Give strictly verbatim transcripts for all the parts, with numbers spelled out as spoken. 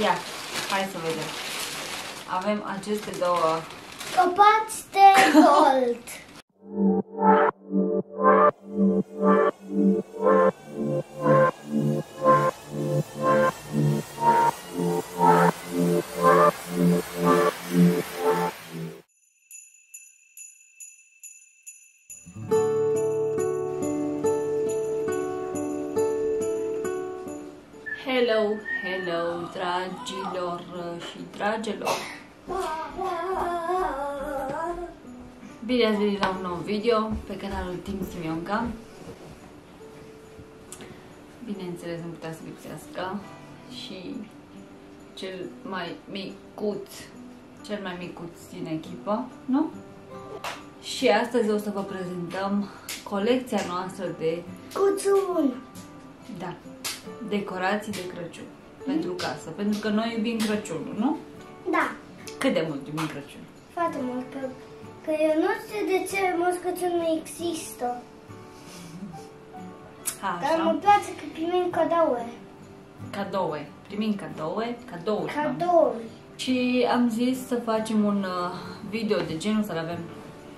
Ia, hai să vedem. Avem aceste două copaci de gold. Hello, hello, dragilor și dragelor! Bine ați venit la un nou video pe canalul Tim Simionca. Bineînțeles, nu putea să lipsească și cel mai micuț, cel mai micuț din echipă, nu? Și astăzi o să vă prezentăm colecția noastră de cuțul. Da. Decorații de Crăciun pentru casă, pentru că noi iubim Crăciunul, nu? Da. Cât de mult iubim Crăciun? Foarte mult, că, că eu nu știu de ce Moș Crăciun nu există. Ha, dar așa. Mă place că primim cadoue. Cadoue, primim cadoue, cadouri. Cadouri. Și am zis să facem un video de genul, să-l avem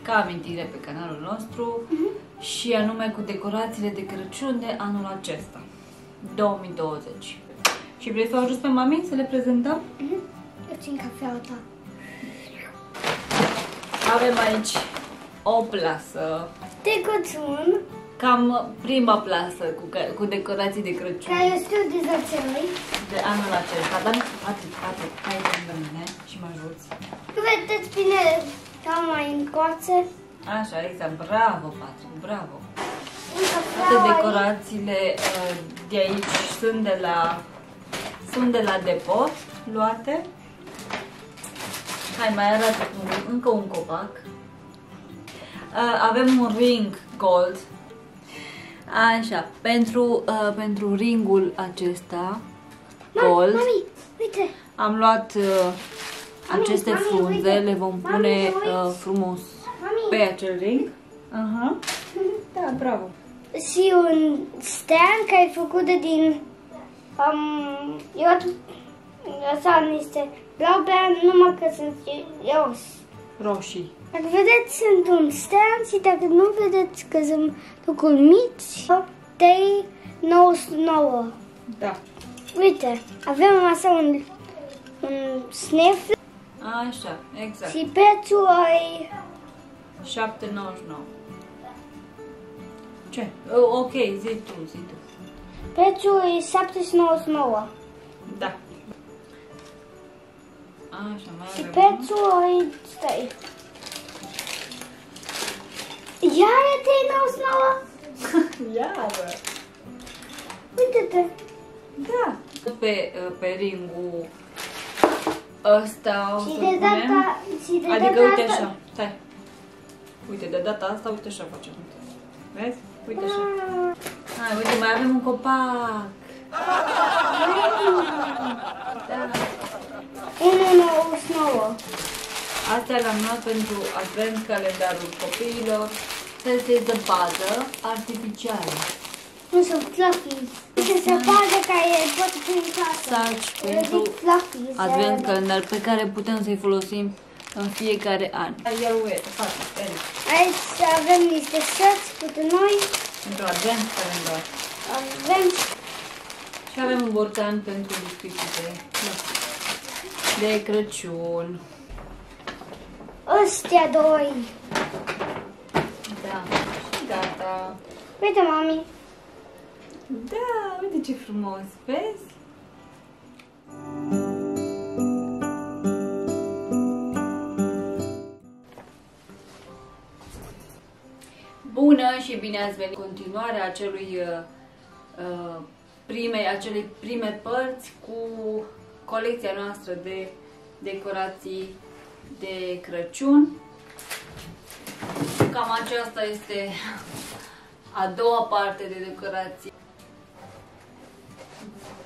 ca amintire pe canalul nostru, mm-hmm. și anume cu decorațiile de Crăciun de anul acesta. două mii douăzeci. Și vrei să o ajut pe mami să le prezentăm? Mm-hmm. Eu țin cafeaua ta. Avem aici o plasă de Crăciun. Cam prima plasă cu, cu decorații de Crăciun. Care eu știu de zățelui. De anul acesta. Dar Patrick, Patrick, hai lângă mine și mă ajuți. Vedeți bine cam mai încoace. Așa, exact. Bravo, Patrick, bravo. Toate decorațiile uh, de aici sunt de la, sunt de la Depot luate. Hai, mai arată un, încă un copac. Uh, avem un ring gold. Așa, pentru, uh, pentru ringul acesta gold. Mami, uite. Am luat uh, mami, aceste mami, frunze, uite. Le vom mami, pune uh, frumos mami. Pe acel ring. Aha. Da, bravo. Și un stean care e făcut din... Um, eu lăsam niște blauberi, numai că sunt roșii. Roșii. Dacă vedeți, sunt un stean și dacă nu vedeți că sunt lucruri mici, trei nouă nouă. Da. Uite, avem așa un, un snef. Așa, exact. Și prețul e... șapte nouăzeci și nouă. Ce? Ok, zi tu, zi tu. Prețul e șapte nouăzeci și nouă. Da. Așa, mai și prețul e... Stai. Iară trei nouăzeci și nouă? Iară. Uite-te. Da. Pe, pe ringul ăsta o și să de data, și de adică uite asta... așa, stai. Uite, de data asta, uite așa facem. Vezi? Uite așa. Hai, uite, mai avem un copac. Da. unu nouă nouă. Astea le-am luat pentru Advent, calendarul copiilor. Este zăpadă artificială. Nu sunt fluffies. Este zăpadă care pot fi în casă. Saci pentru Advent, calendar pe care putem să-i folosim în fiecare an. Aici avem niște săți cu noi. Pentru Advent, calendar. Advent. Și avem un borcan pentru biscuiții de, de Crăciun. Ăstea doi. Da. Și gata. Uite, mami. Da, uite ce frumos. Vezi? Bună și bine ați venit! Continuarea acelui, uh, prime, acelei prime părți cu colecția noastră de decorații de Crăciun. Cam aceasta este a doua parte de decorații.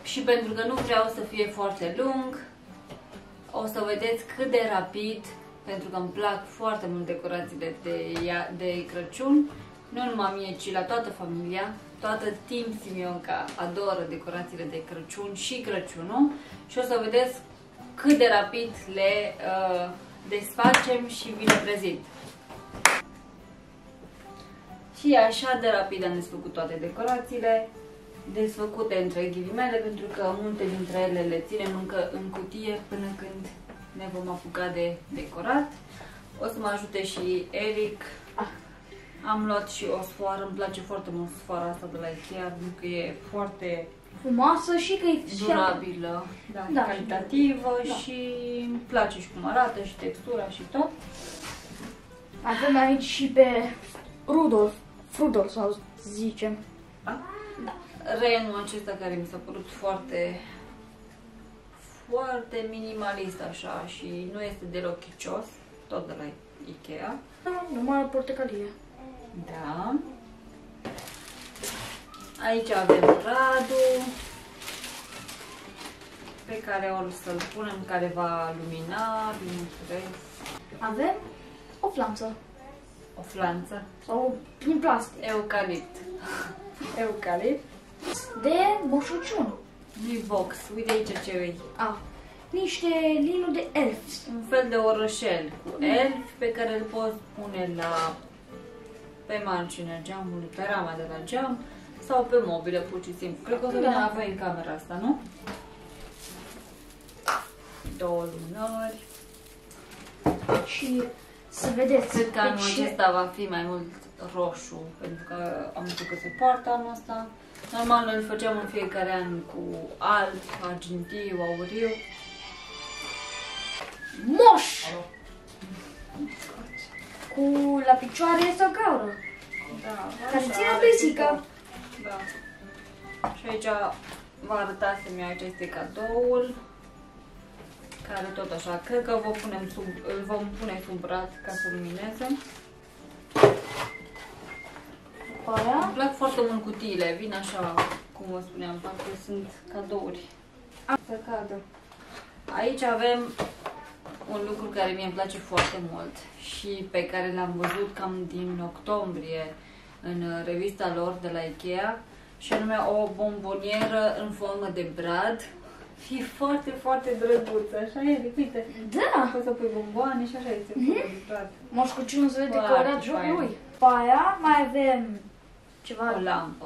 Și pentru că nu vreau să fie foarte lung, o să vedeți cât de rapid, pentru că îmi plac foarte mult decorațiile de, de, de Crăciun. Nu numai mie, ci la toată familia. toată Tim Simionca adoră decorațiile de Crăciun și Crăciunul și o să vedeți cât de rapid le uh, desfacem și vi le prezint. Și așa de rapid am desfăcut toate decorațiile, desfăcute între ghilimele, pentru că multe dintre ele le ținem încă în cutie până când ne vom apuca de decorat. O să mă ajute și Eric. Am luat și o sfoară, îmi place foarte mult sfoara asta de la Ikea, pentru că e foarte frumoasă și că e durabilă, da, da, calitativă da. Și îmi place și cum arată și textura și tot. Avem aici și pe Rudolf, Rudolf sau zicem. Da? Da. Renul acesta care mi s-a părut foarte, foarte minimalist așa și nu este deloc chicios, tot de la Ikea. Da, numai portocalie. Da. Aici avem radul pe care o să-l punem, care va lumina, bineînțeles. Avem o flanță. O flanță? Sau din plastic. Eucalipt. Eucalipt. De Boșuciun. Nu-i box. Uite aici ce e. Ah. Niște linii de elfi. Un fel de orășel cu elfi pe care îl poți pune la... pe marginea geamului, pe rama de la geam sau pe mobilă, pur și simplu. Cred că o să vină apoi în camera asta, nu? Două lumânări. Și să vedeți. Cred că anul acesta va fi mai mult roșu, pentru că am văzut că se poartă anul asta. Normal, noi îl făceam în fiecare an cu alb, argintiu, auriu. Moș! Cu la picioare este o gaură. Da, care ține pisica. Da. Și aici vă arătasem eu, aici este cadoul. Care tot așa, cred că vă punem sub, îl vom pune sub brat ca să lumineze. Îmi plac foarte mult cutiile, vin așa, cum vă spuneam, parcă sunt cadouri. Să cadă. Aici avem un lucru care mie îmi place foarte mult și pe care l-am văzut cam din octombrie în revista lor de la Ikea, și anume o bombonieră în formă de brad. E foarte, foarte drăguță, așa e, uite. Da! Poți să pui bomboane și așa este. Mm-hmm. Moș Crăciun se vede decorat jocul lui. Pe aia mai avem ceva... O lampă.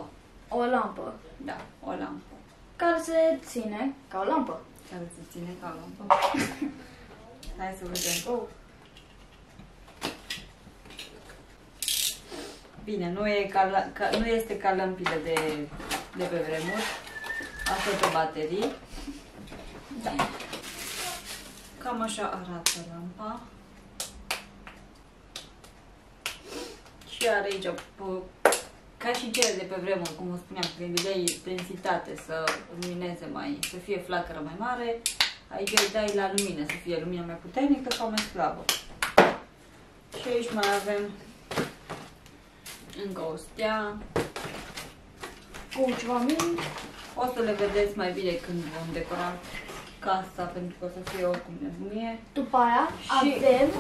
O lampă. Da, o lampă. Care se ține ca o lampă. Care se ține ca o lampă. Hai să vedem. Oh. Bine, nu, e ca la, ca, nu este ca lămpile de, de pe vremuri. Asta pe baterii. Da. Cam așa arată lampa. Și are aici, ca și cele de pe vremuri, cum vă spuneam, când vedeai densitate să lumineze mai, să fie flacără mai mare. Aici îi dai la lumină, să fie lumina mai puternică sau mai slabă. Și aici mai avem încă o stea cu ceva mic. O să le vedeți mai bine când vom decora casa, pentru că o să fie oricum nebunie. După aia și avem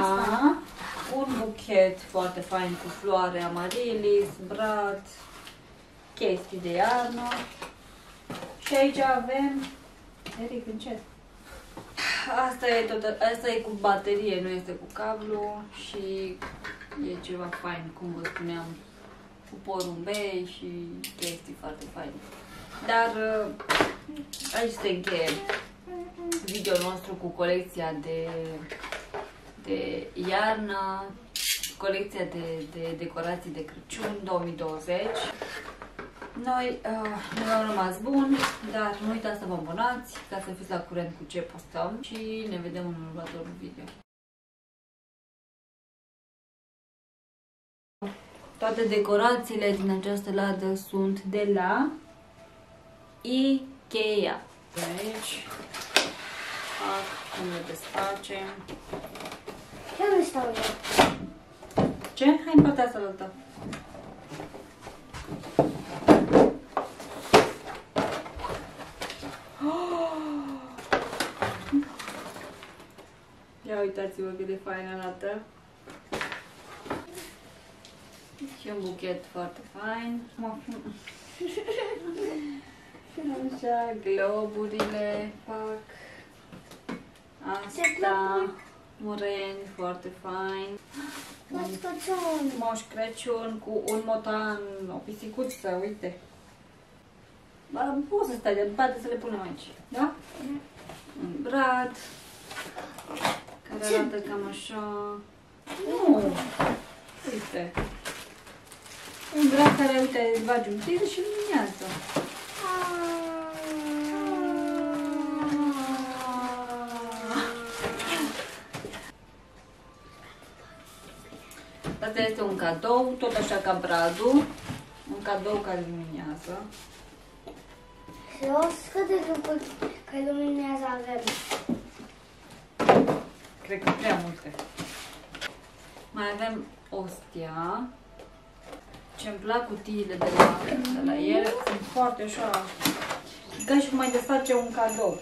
asta. Un buchet foarte fain cu floare, amarilis, brad, chestii de iarnă. Și aici avem... Eric, încet. Asta e, tot, asta e cu baterie, nu este cu cablu și e ceva fain, cum vă spuneam, cu porumbei și chestii foarte faine. Dar aici se încheie video-ul nostru cu colecția de, de iarnă, colecția de, de decorații de Crăciun două mii douăzeci. Noi uh, nu am rămas bun, dar nu uitați să vă abonați ca să fiți la curent cu ce postăm și ne vedem în următorul video. Toate decorațiile din această ladă sunt de la Ikea. De aici fac cum le desfacem. Eu nu stau eu. Ce? Hai în partea asta lăsăm. Ia uitați-vă cât de fain arată. și un buchet foarte fain. Așa, globurile fac. Asta, mureni, foarte fain. Moș Crăciun. Moș Crăciun cu un motan, o pisicuță, uite. Ba, poți să stai de bate să le punem aici, da? Mm. Un brad, care arată cam așa. Nu! Uite. Un brad care, uite, îți bagi un pic și luminează. Asta este un cadou, tot așa ca bradul. Un cadou care luminează. Și o scădă după că luminează avem. Cred că prea multe. Mai avem ostia. Ce-mi plac cutiile de la, de la el. Sunt foarte așa. Ca și cum mai desface un cadou.